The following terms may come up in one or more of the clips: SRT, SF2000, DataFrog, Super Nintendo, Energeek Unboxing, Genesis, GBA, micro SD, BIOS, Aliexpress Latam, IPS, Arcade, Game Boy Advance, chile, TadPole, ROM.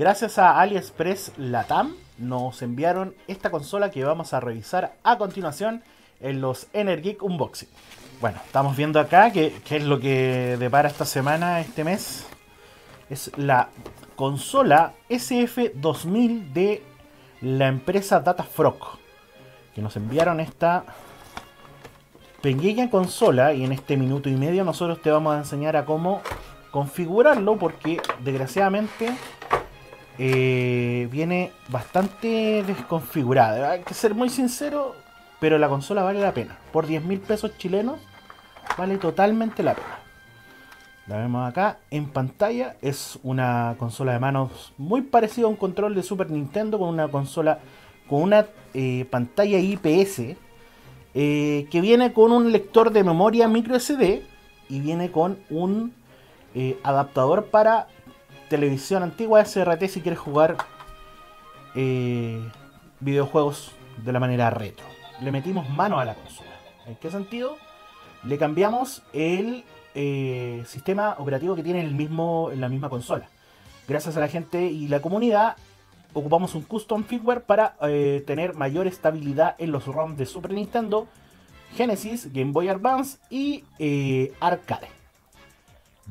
Gracias a Aliexpress Latam nos enviaron esta consola que vamos a revisar a continuación en los Energeek Unboxing. Bueno, estamos viendo acá qué es lo que depara esta semana, este mes. Es la consola SF2000 de la empresa DataFrog, que nos enviaron esta pequeña consola, y en este minuto y medio nosotros te vamos a enseñar a cómo configurarlo, porque desgraciadamente viene bastante desconfigurada. Hay que ser muy sincero, pero la consola vale la pena. Por 10.000 pesos chilenos vale totalmente la pena. La vemos acá en pantalla. Es una consola de manos muy parecida a un control de Super Nintendo, con una consola con una pantalla IPS que viene con un lector de memoria micro SD y viene con un adaptador para televisión antigua SRT si quieres jugar videojuegos de la manera retro. Le metimos mano a la consola. ¿En qué sentido? Le cambiamos el sistema operativo que tiene la misma consola. Gracias a la gente y la comunidad ocupamos un custom firmware para tener mayor estabilidad en los ROMs de Super Nintendo, Genesis, Game Boy Advance y Arcade.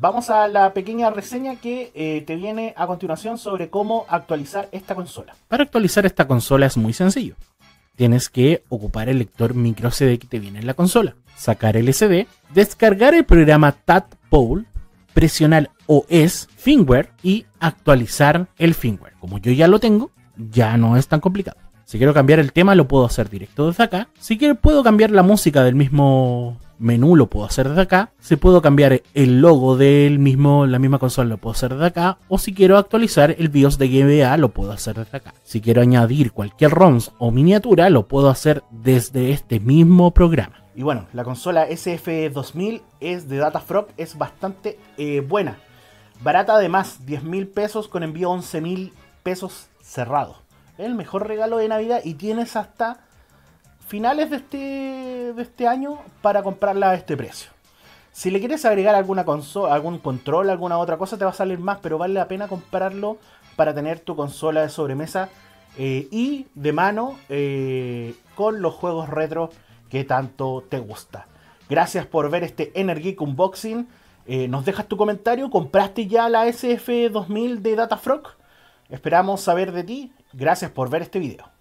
Vamos a la pequeña reseña que te viene a continuación sobre cómo actualizar esta consola. Para actualizar esta consola es muy sencillo. Tienes que ocupar el lector micro SD que te viene en la consola, sacar el SD, descargar el programa TadPole, presionar OS, firmware y actualizar el firmware. Como yo ya lo tengo, ya no es tan complicado. Si quiero cambiar el tema lo puedo hacer directo desde acá. Si quiero puedo cambiar la música del mismo menú, lo puedo hacer desde acá. Si puedo cambiar el logo de la misma consola, lo puedo hacer desde acá. O si quiero actualizar el BIOS de GBA, lo puedo hacer desde acá. Si quiero añadir cualquier ROM o miniatura, lo puedo hacer desde este mismo programa. Y bueno, la consola SF2000 es de DataFrog, es bastante buena. Barata además, 10.000 pesos con envío 11.000 pesos cerrado. Es el mejor regalo de Navidad y tienes hasta finales de este año para comprarla a este precio. Si le quieres agregar alguna consola, algún control, alguna otra cosa, te va a salir más, pero vale la pena comprarlo para tener tu consola de sobremesa y de mano con los juegos retro que tanto te gusta. Gracias por ver este Energeek Unboxing. Nos dejas tu comentario. ¿Compraste ya la SF2000 de DataFrog? Esperamos saber de ti. Gracias por ver este video.